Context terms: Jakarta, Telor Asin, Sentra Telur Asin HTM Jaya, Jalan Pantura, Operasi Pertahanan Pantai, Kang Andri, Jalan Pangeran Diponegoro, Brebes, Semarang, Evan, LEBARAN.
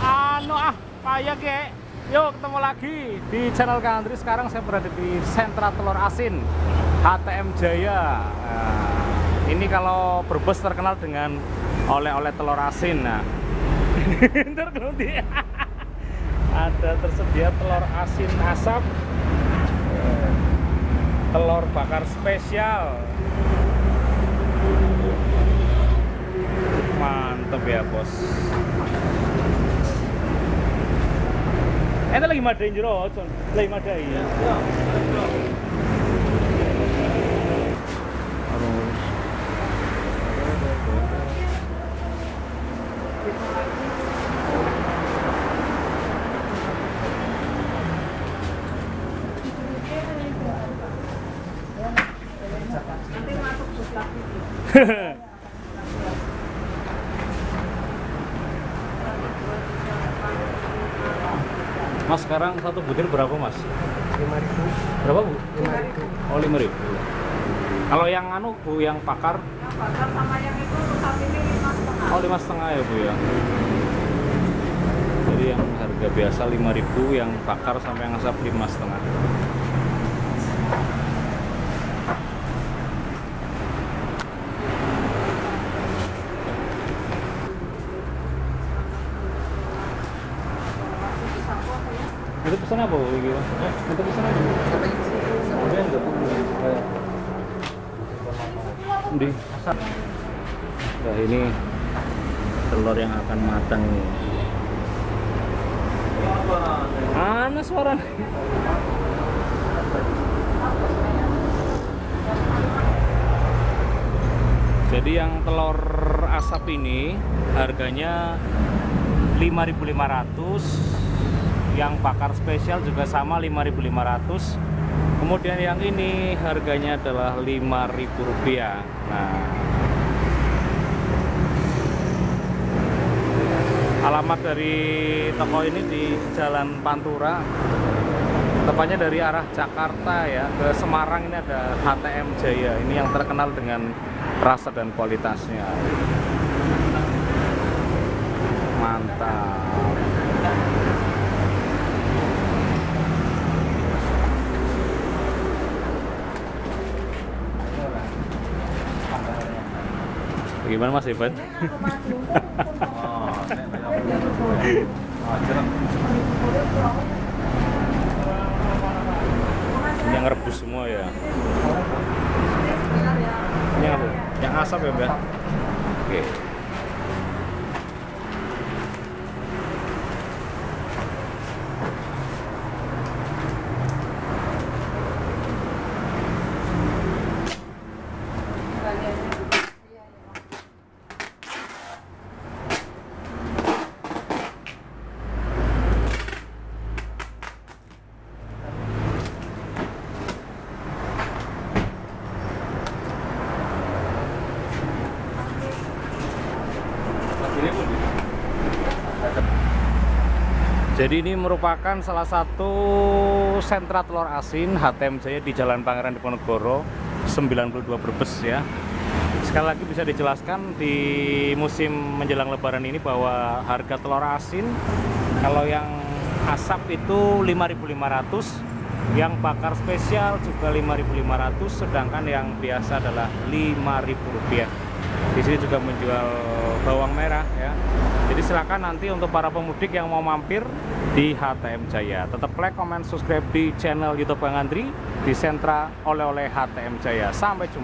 Anu payah ge. Yuk ketemu lagi di channel Kang Andri. Sekarang saya berada di Sentra Telur Asin HTM Jaya. Ini kalau Brebes terkenal dengan oleh-oleh telur asin. Nah, ada tersedia telur asin asap, telur bakar spesial. Mantep ya bos. Ini lagi madain jero, lagi madain ya. Nanti masuk suplak gitu. Mas, sekarang satu butir berapa mas? 5.000. Berapa bu? 5.000. Oh, 5.000. Kalau yang anu bu, yang pakar? Yang pakar sama yang itu rusak ini 5,5. Oh, 5,5 ya bu ya. Jadi yang harga biasa 5.000, yang pakar sampai yang asap 5,5. Itu pesan apa? Itu pesan apa? Nah, ini telur yang akan matang. Mana suara? Jadi yang telur asap ini harganya 5.500. Yang bakar spesial juga sama 5.500. Kemudian yang ini harganya adalah Rp5.000. Nah, alamat dari toko ini di Jalan Pantura, tepatnya dari arah Jakarta ya ke Semarang. Ini ada HTM Jaya, ini yang terkenal dengan rasa dan kualitasnya. Mantap. Gimana mas Evan? Yang rebus semua ya. Ini apa? Yang asap ya, Mbak? Oke. Jadi ini merupakan salah satu sentra telur asin HTM Jaya di Jalan Pangeran Diponegoro 92 Brebes ya. Sekali lagi bisa dijelaskan di musim menjelang lebaran ini bahwa harga telur asin kalau yang asap itu 5.500, yang bakar spesial juga 5.500, sedangkan yang biasa adalah Rp5.000. Di sini juga menjual bawang merah ya. Jadi silakan nanti untuk para pemudik yang mau mampir di HTM Jaya, tetap like, comment, subscribe di channel YouTube Kang Andri di Sentra Oleh-oleh HTM Jaya. Sampai jumpa.